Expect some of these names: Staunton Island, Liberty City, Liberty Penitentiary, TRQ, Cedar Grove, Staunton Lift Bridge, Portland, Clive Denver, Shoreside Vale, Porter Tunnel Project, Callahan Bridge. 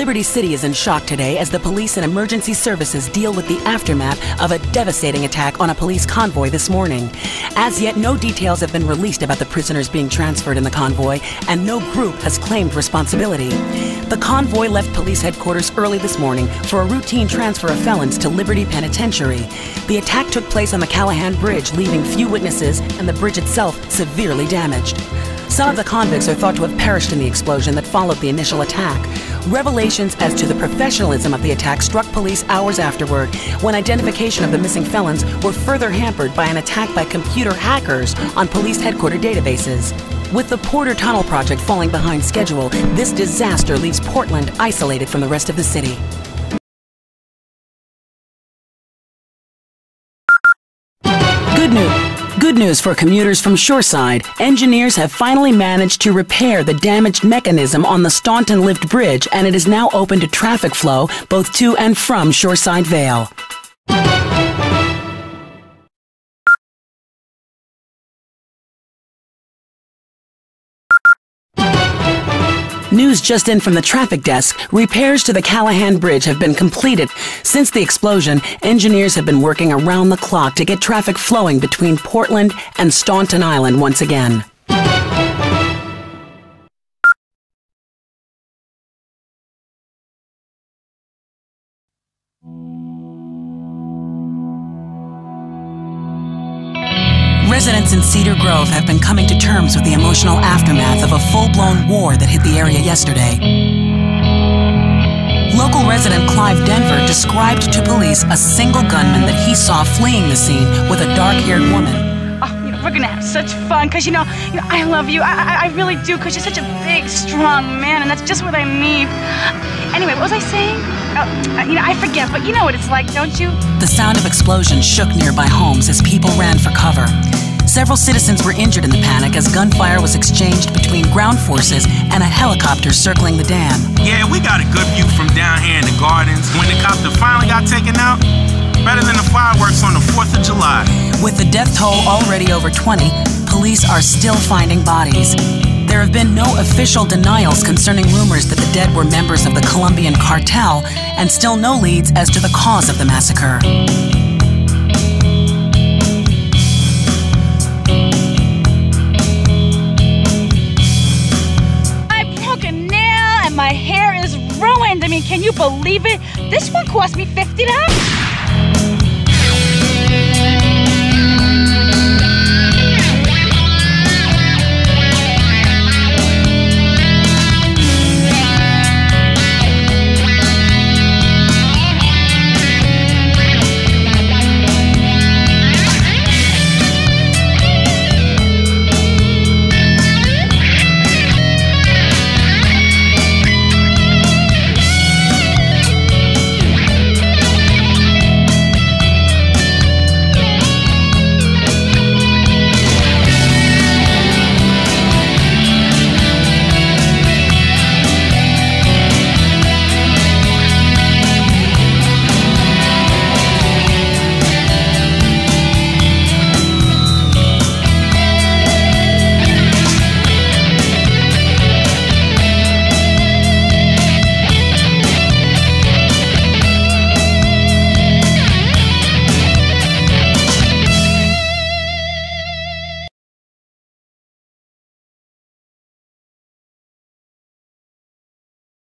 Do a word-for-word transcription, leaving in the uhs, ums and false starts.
Liberty City is in shock today as the police and emergency services deal with the aftermath of a devastating attack on a police convoy this morning. As yet, no details have been released about the prisoners being transferred in the convoy, and no group has claimed responsibility. The convoy left police headquarters early this morning for a routine transfer of felons to Liberty Penitentiary. The attack took place on the Callahan Bridge, leaving few witnesses and the bridge itself severely damaged. Some of the convicts are thought to have perished in the explosion that followed the initial attack. Revelations as to the professionalism of the attack struck police hours afterward, when identification of the missing felons were further hampered by an attack by computer hackers on police headquarters databases. With the Porter Tunnel Project falling behind schedule, this disaster leaves Portland isolated from the rest of the city. Good news. Good news for commuters from Shoreside. Engineers have finally managed to repair the damaged mechanism on the Staunton Lift Bridge, and it is now open to traffic flow both to and from Shoreside Vale. News just in from the traffic desk. Repairs to the Callahan Bridge have been completed. Since the explosion, engineers have been working around the clock to get traffic flowing between Portland and Staunton Island once again. Residents in Cedar Grove have been coming to terms with the emotional aftermath of a full-blown war that hit the area yesterday. Local resident Clive Denver described to police a single gunman that he saw fleeing the scene with a dark-haired woman. Oh, you know, we're gonna have such fun, because you know, you know, I love you, I, I, I really do, because you're such a big, strong man, and that's just what I need. Anyway, what was I saying? Oh, you know, I forget, but you know what it's like, don't you? The sound of explosions shook nearby homes as people ran for cover. Several citizens were injured in the panic as gunfire was exchanged between ground forces and a helicopter circling the dam. Yeah, we got a good view from down here in the gardens. When the copter finally got taken out, better than the fireworks on the fourth of July. With the death toll already over twenty, police are still finding bodies. There have been no official denials concerning rumors that the dead were members of the Colombian cartel, and still no leads as to the cause of the massacre. I broke a nail and my hair is ruined. I mean, can you believe it? This one cost me fifty dollars.